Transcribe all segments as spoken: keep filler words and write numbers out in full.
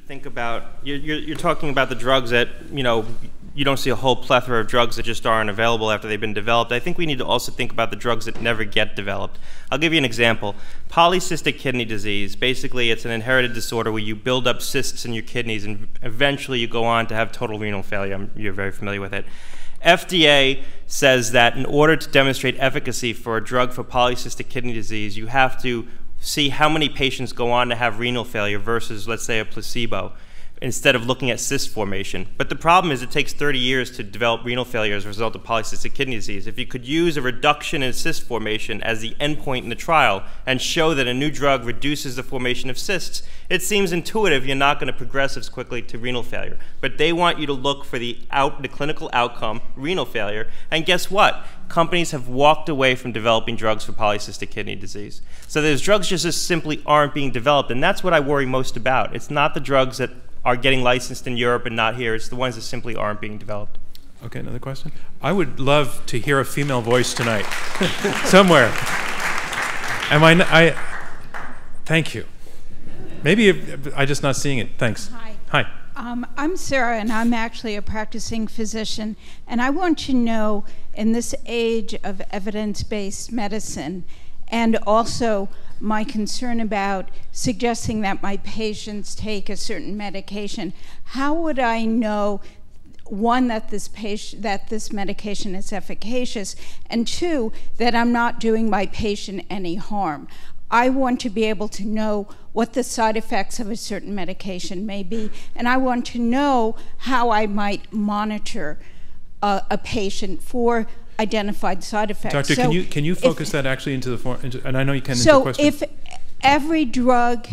to think about, you're, you're, you're talking about the drugs that, you know, you don't see a whole plethora of drugs that just aren't available after they've been developed. I think we need to also think about the drugs that never get developed. I'll give you an example. Polycystic kidney disease. Basically, it's an inherited disorder where you build up cysts in your kidneys and eventually you go on to have total renal failure. You're very familiar with it. F D A says that in order to demonstrate efficacy for a drug for polycystic kidney disease, you have to see how many patients go on to have renal failure versus, let's say, a placebo, instead of looking at cyst formation. But the problem is it takes thirty years to develop renal failure as a result of polycystic kidney disease. If you could use a reduction in cyst formation as the endpoint in the trial and show that a new drug reduces the formation of cysts, it seems intuitive you're not going to progress as quickly to renal failure. But they want you to look for the, out, the clinical outcome, renal failure, and guess what? Companies have walked away from developing drugs for polycystic kidney disease. So those drugs just, just simply aren't being developed, and that's what I worry most about. It's not the drugs that are getting licensed in Europe and not here. It's the ones that simply aren't being developed. Okay, another question? I would love to hear a female voice tonight, somewhere. Am I, I, thank you. Maybe I'm just not seeing it, thanks. Hi. Hi. Um, I'm Sarah, and I'm actually a practicing physician. And I want you to know, in this age of evidence-based medicine, and also my concern about suggesting that my patients take a certain medication, how would I know, one, that this patient, that this medication is efficacious, and two, that I'm not doing my patient any harm? I want to be able to know what the side effects of a certain medication may be, and I want to know how I might monitor uh, a patient for identified side effects. Doctor, so can you can you focus if, that actually into the form? Into, and I know you can. So, into if every drug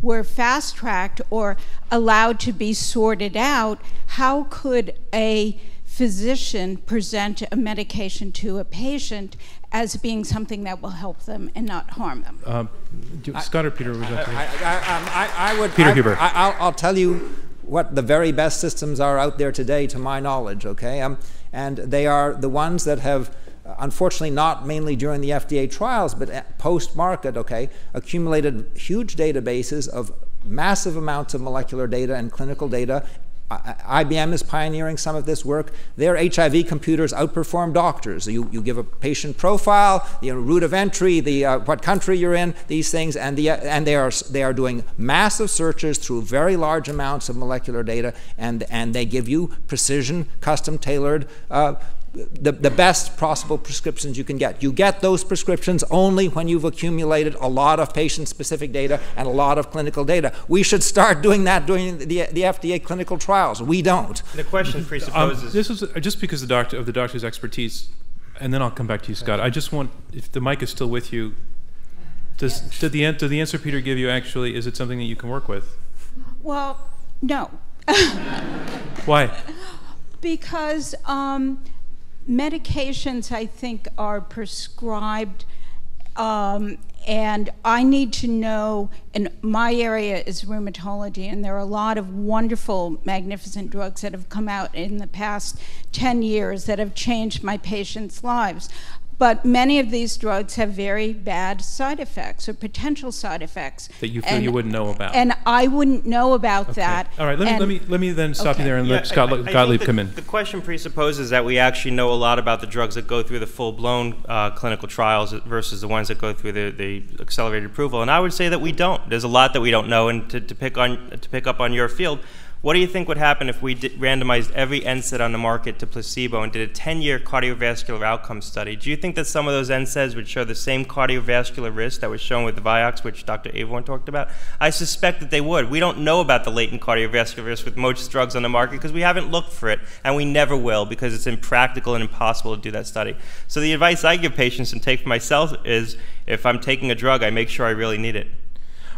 were fast tracked or allowed to be sorted out, how could a physician present a medication to a patient as being something that will help them and not harm them? Uh, do, I, Scott or Peter? I, I, I, um, I, I would. Peter I, Huber. I, I'll, I'll tell you what the very best systems are out there today, to my knowledge. Okay. Um, And they are the ones that have, unfortunately not mainly during the F D A trials, but post-market, okay, accumulated huge databases of massive amounts of molecular data and clinical data. I B M is pioneering some of this work. Their H I V computers outperform doctors. You, you give a patient profile, you know, route of entry, the, uh, what country you're in, these things, and, the, uh, and they, are, they are doing massive searches through very large amounts of molecular data, and, and they give you precision, custom-tailored, uh, the, the best possible prescriptions you can get. You get those prescriptions only when you've accumulated a lot of patient-specific data and a lot of clinical data. We should start doing that during the, the F D A clinical trials. We don't. The question presupposes... Um, this is just because the doctor, of the doctor's expertise, and then I'll come back to you, Scott. I just want, if the mic is still with you, does, yes. did, the, did the answer Peter give you actually, is it something that you can work with? Well, no. Why? Because um, medications, I think, are prescribed, um, and I need to know, and my area is rheumatology, and there are a lot of wonderful, magnificent drugs that have come out in the past ten years that have changed my patients' lives. But many of these drugs have very bad side effects or potential side effects. That you feel and, you wouldn't know about. And I wouldn't know about okay. that. All right, let me, let me, let me then stop okay. you there and yeah, let Scott I, I Gottlieb the, come in. The question presupposes that we actually know a lot about the drugs that go through the full-blown uh, clinical trials versus the ones that go through the, the accelerated approval. And I would say that we don't. There's a lot that we don't know. And to, to, pick, on, to pick up on your field, what do you think would happen if we did randomized every N SAID on the market to placebo and did a ten-year cardiovascular outcome study? Do you think that some of those N SAIDs would show the same cardiovascular risk that was shown with the Vioxx, which Doctor Avorn talked about? I suspect that they would. We don't know about the latent cardiovascular risk with most drugs on the market because we haven't looked for it, and we never will because it's impractical and impossible to do that study. So the advice I give patients and take for myself is if I'm taking a drug, I make sure I really need it.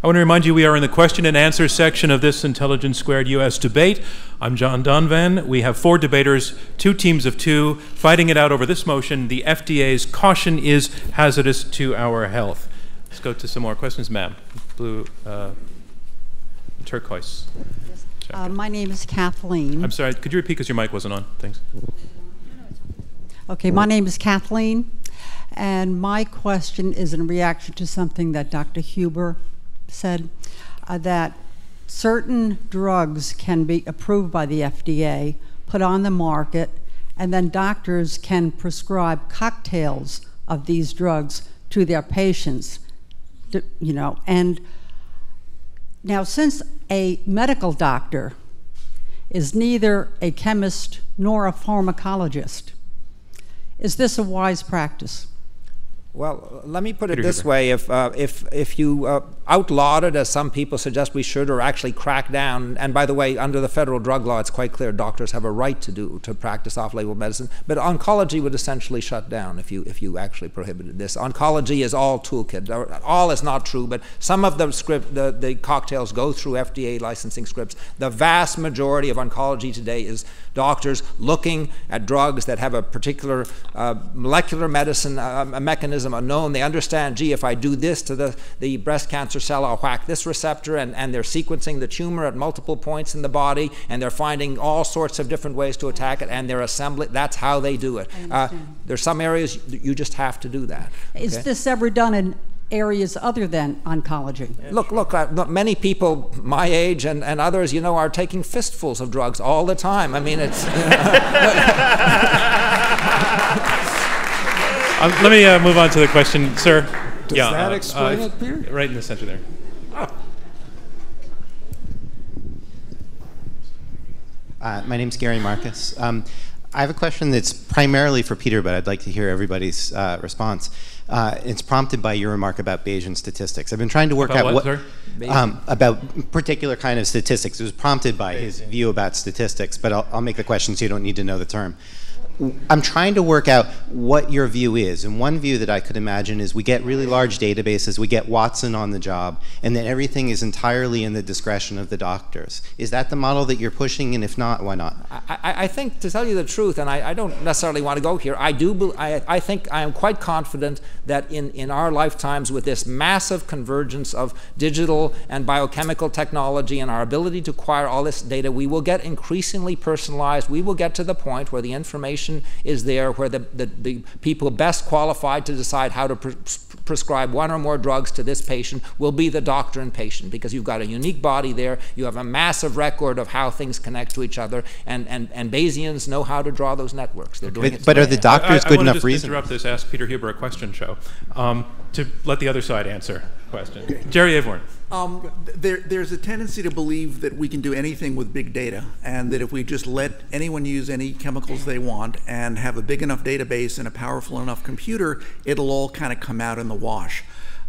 I want to remind you we are in the question and answer section of this Intelligence Squared U S debate. I'm John Donvan. We have four debaters, two teams of two, fighting it out over this motion, the F D A's caution is hazardous to our health. Let's go to some more questions, ma'am. Blue, uh, turquoise. Uh, my name is Kathleen. I'm sorry, could you repeat because your mic wasn't on? Thanks. Okay, my name is Kathleen, and my question is in reaction to something that Doctor Huber said, uh, that certain drugs can be approved by the F D A, put on the market, and then doctors can prescribe cocktails of these drugs to their patients, you know. And now, since a medical doctor is neither a chemist nor a pharmacologist, is this a wise practice? Well, let me put it this way. If, uh, if, if you uh, outlawed it, as some people suggest we should, or actually crack down, and by the way, under the federal drug law, it's quite clear doctors have a right to, do, to practice off-label medicine, but oncology would essentially shut down if you, if you actually prohibited this. Oncology is all toolkit. All is not true, but some of the, script, the, the cocktails go through F D A licensing scripts. The vast majority of oncology today is doctors looking at drugs that have a particular uh, molecular medicine uh, a mechanism are known. They understand, gee, if I do this to the, the breast cancer cell, I'll whack this receptor, and, and they're sequencing the tumor at multiple points in the body, and they're finding all sorts of different ways to attack it, and they're assembling. That's how they do it. Uh, there's some areas you just have to do that. Okay? Is this ever done in areas other than oncology? Look, look, uh, look, many people my age and, and others, you know, are taking fistfuls of drugs all the time. I mean, it's... You know, Um, let me uh, move on to the question, sir. Does yeah, that uh, explain uh, it, Peter? Right in the center there. Oh. Uh, my name's Gary Marcus. Um, I have a question that's primarily for Peter, but I'd like to hear everybody's uh, response. Uh, it's prompted by your remark about Bayesian statistics. I've been trying to work about out what, what um, about particular kind of statistics. It was prompted by Bayesian. His view about statistics, but I'll, I'll make the question so you don't need to know the term. I'm trying to work out what your view is. And one view that I could imagine is we get really large databases, we get Watson on the job, and then everything is entirely in the discretion of the doctors. Is that the model that you're pushing? And if not, why not? I, I think, to tell you the truth, and I, I don't necessarily want to go here, I, do, I, I think I am quite confident that in, in our lifetimes, with this massive convergence of digital and biochemical technology and our ability to acquire all this data, we will get increasingly personalized. We will get to the point where the information is there, where the, the, the people best qualified to decide how to pre prescribe one or more drugs to this patient will be the doctor and patient, because you've got a unique body there, you have a massive record of how things connect to each other, and, and, and Bayesians know how to draw those networks. They're doing but, it but are the doctors I, I, good I enough reason? I want to just interrupt this, ask Peter Huber a question show, um, to let the other side answer the question. Okay. Jerry Avorn. Um, there, there's a tendency to believe that we can do anything with big data, and that if we just let anyone use any chemicals they want and have a big enough database and a powerful enough computer, it'll all kind of come out in the wash.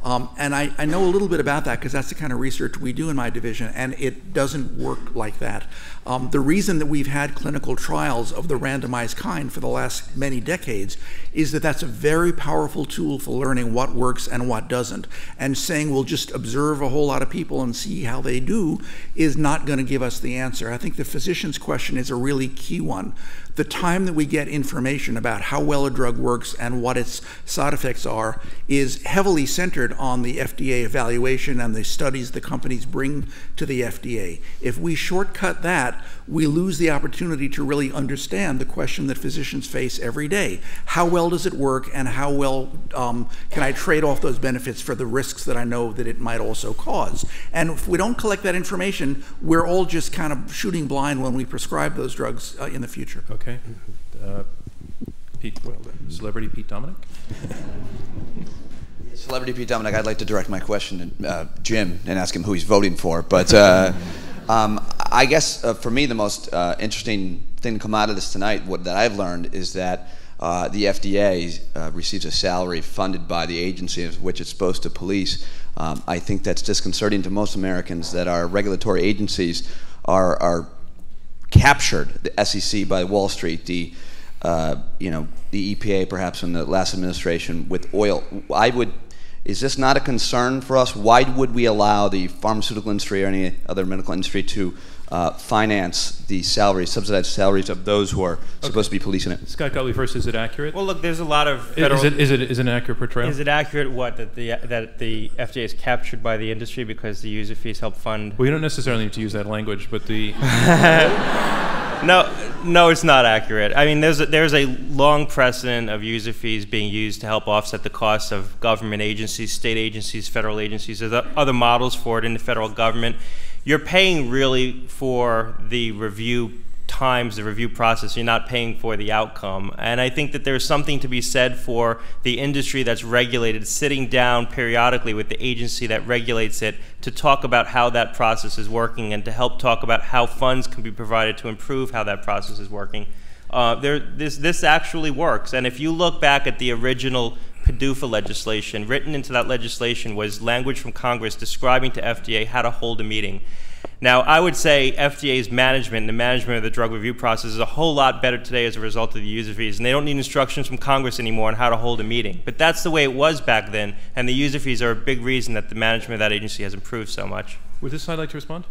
Um, and I, I know a little bit about that because that's the kind of research we do in my division, and it doesn't work like that. Um, the reason that we've had clinical trials of the randomized kind for the last many decades is that that's a very powerful tool for learning what works and what doesn't. And saying we'll just observe a whole lot of people and see how they do is not going to give us the answer. I think the physician's question is a really key one. The time that we get information about how well a drug works and what its side effects are is heavily centered on the F D A evaluation and the studies the companies bring to the F D A. If we shortcut that, we lose the opportunity to really understand the question that physicians face every day. How well does it work, and how well um, can I trade off those benefits for the risks that I know that it might also cause? And if we don't collect that information, we're all just kind of shooting blind when we prescribe those drugs uh, in the future. Okay. Okay, uh, Pete, celebrity Pete Dominic. Celebrity Pete Dominic, I'd like to direct my question to uh, Jim and ask him who he's voting for. But uh, um, I guess uh, for me, the most uh, interesting thing to come out of this tonight, what that I've learned, is that uh, the F D A uh, receives a salary funded by the agency of which it's supposed to police. Um, I think that's disconcerting to most Americans, that our regulatory agencies are are. captured, the S E C by Wall Street, the uh, you know, the E P A perhaps in the last administration with oil. I would, is this not a concern for us? Why would we allow the pharmaceutical industry or any other medical industry to uh, finance the salaries, subsidized salaries of those who are okay. supposed to be policing it? Scott Gottlieb first, is it accurate? Well, look, there's a lot of federal... Is it, is it, is it an accurate portrayal? Is it accurate, what, that the, that the F D A is captured by the industry because the user fees help fund... Well, you don't necessarily need to use that language, but the... No, no, it's not accurate. I mean, there's a, there's a long precedent of user fees being used to help offset the costs of government agencies, state agencies, federal agencies. There's other models for it in the federal government. you're paying really for the review times, the review process. You're not paying for the outcome. And I think that there's something to be said for the industry that's regulated sitting down periodically with the agency that regulates it to talk about how that process is working and to help talk about how funds can be provided to improve how that process is working. Uh, there, this, this actually works. And if you look back at the original PDUFA legislation, written into that legislation was language from Congress describing to F D A how to hold a meeting. Now, I would say F D A's management and the management of the drug review process is a whole lot better today as a result of the user fees, and they don't need instructions from Congress anymore on how to hold a meeting. But that's the way it was back then, and the user fees are a big reason that the management of that agency has improved so much. Would this side like to respond?